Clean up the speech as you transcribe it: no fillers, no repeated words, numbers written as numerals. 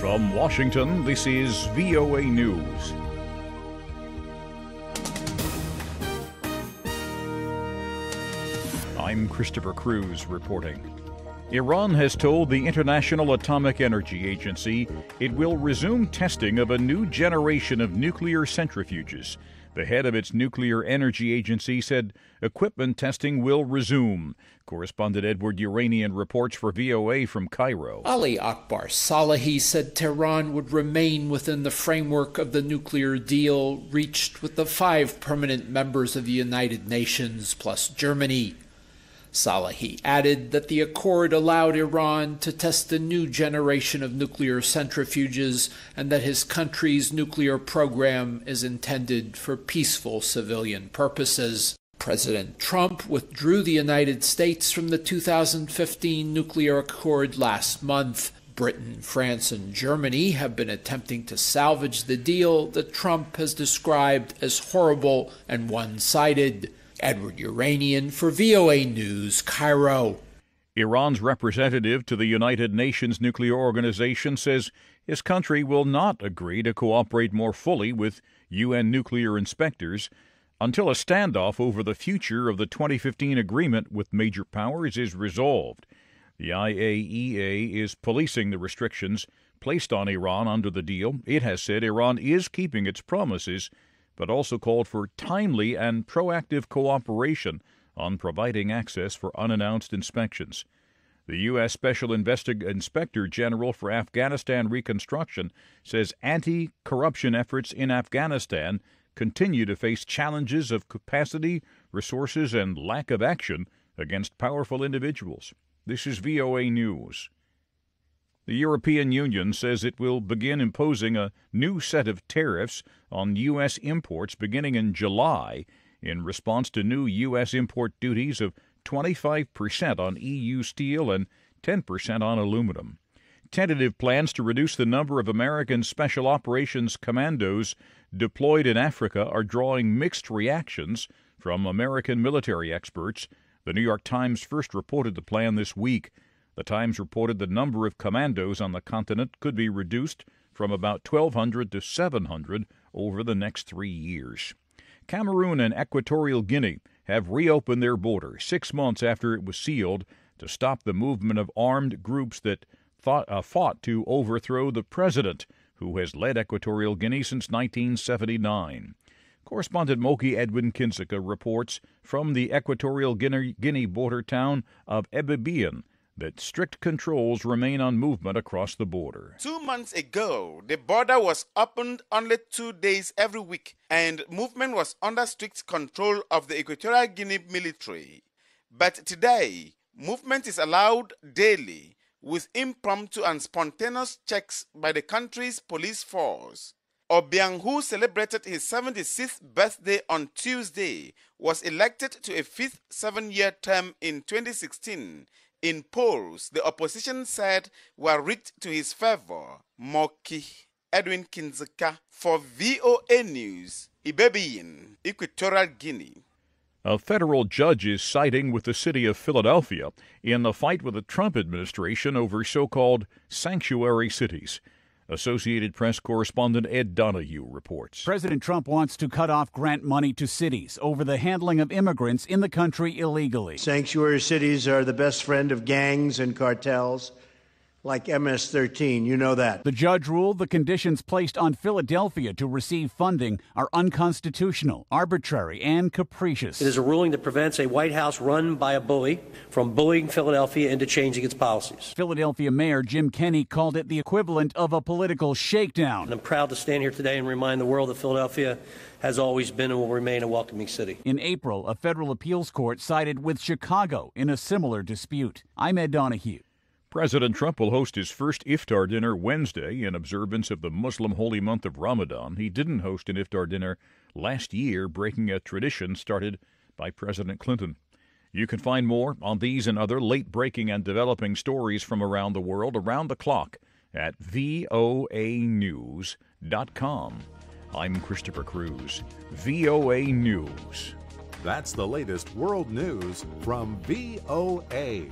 From Washington, this is VOA News. I'm Christopher Cruise reporting. Iran has told the International Atomic Energy Agency it will resume testing of a new generation of nuclear centrifuges. The head of its nuclear energy agency said equipment testing will resume. Correspondent Edward Yeranian reports for VOA from Cairo. Ali Akbar Salehi said Tehran would remain within the framework of the nuclear deal reached with the 5 permanent members of the United Nations plus Germany. Salehi added that the accord allowed Iran to test a new generation of nuclear centrifuges and that his country's nuclear program is intended for peaceful civilian purposes. President Trump withdrew the United States from the 2015 nuclear accord last month. Britain, France, and Germany have been attempting to salvage the deal that Trump has described as horrible and one-sided. Edward Yeranian for VOA News, Cairo. Iran's representative to the United Nations Nuclear Organization says his country will not agree to cooperate more fully with UN nuclear inspectors until a standoff over the future of the 2015 agreement with major powers is resolved. The IAEA is policing the restrictions placed on Iran under the deal. It has said Iran is keeping its promises, but also called for timely and proactive cooperation on providing access for unannounced inspections. The U.S. Special Inspector General for Afghanistan Reconstruction says anti-corruption efforts in Afghanistan continue to face challenges of capacity, resources, and lack of action against powerful individuals. This is VOA News. The European Union says it will begin imposing a new set of tariffs on U.S. imports beginning in July in response to new U.S. import duties of 25% on EU steel and 10% on aluminum. Tentative plans to reduce the number of American Special Operations Commandos deployed in Africa are drawing mixed reactions from American military experts. The New York Times first reported the plan this week. The Times reported the number of commandos on the continent could be reduced from about 1,200 to 700 over the next 3 years. Cameroon and Equatorial Guinea have reopened their border 6 months after it was sealed to stop the movement of armed groups that fought to overthrow the president, who has led Equatorial Guinea since 1979. Correspondent Moki Edwin Kindzeka reports from the Equatorial Guinea border town of Ebebiyín that strict controls remain on movement across the border. 2 months ago, the border was opened only 2 days every week, and movement was under strict control of the Equatorial Guinea military. But today, movement is allowed daily, with impromptu and spontaneous checks by the country's police force. Obiang, who celebrated his 76th birthday on Tuesday, was elected to a fifth 7-year term in 2016, in polls the opposition said were rigged to his favor. Moki Edwin Kindzeka for VOA News, Ebebiyín, Equatorial Guinea. A federal judge is siding with the city of Philadelphia in the fight with the Trump administration over so-called sanctuary cities. Associated Press correspondent Ed Donahue reports. President Trump wants to cut off grant money to cities over the handling of immigrants in the country illegally. Sanctuary cities are the best friend of gangs and cartels like MS-13, you know that. The judge ruled the conditions placed on Philadelphia to receive funding are unconstitutional, arbitrary, and capricious. It is a ruling that prevents a White House run by a bully from bullying Philadelphia into changing its policies. Philadelphia Mayor Jim Kenney called it the equivalent of a political shakedown. And I'm proud to stand here today and remind the world that Philadelphia has always been and will remain a welcoming city. In April, a federal appeals court sided with Chicago in a similar dispute. I'm Ed Donahue. President Trump will host his first Iftar dinner Wednesday in observance of the Muslim holy month of Ramadan. He didn't host an Iftar dinner last year, breaking a tradition started by President Clinton. You can find more on these and other late-breaking and developing stories from around the world around the clock at voanews.com. I'm Christopher Cruise, VOA News. That's the latest world news from VOA.